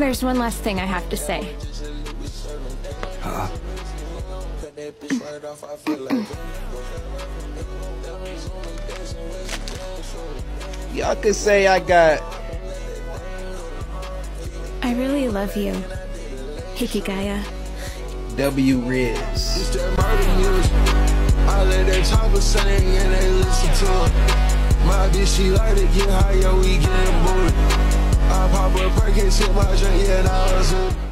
There's one last thing I have to say. Y'all could say I got... I really love you, Hikigaya. W. Riz. I let that chopper sing and they listen to it. My bitch, she like to get high, yo, we getting booted. I pop a perk and sip my drink, yeah, now it's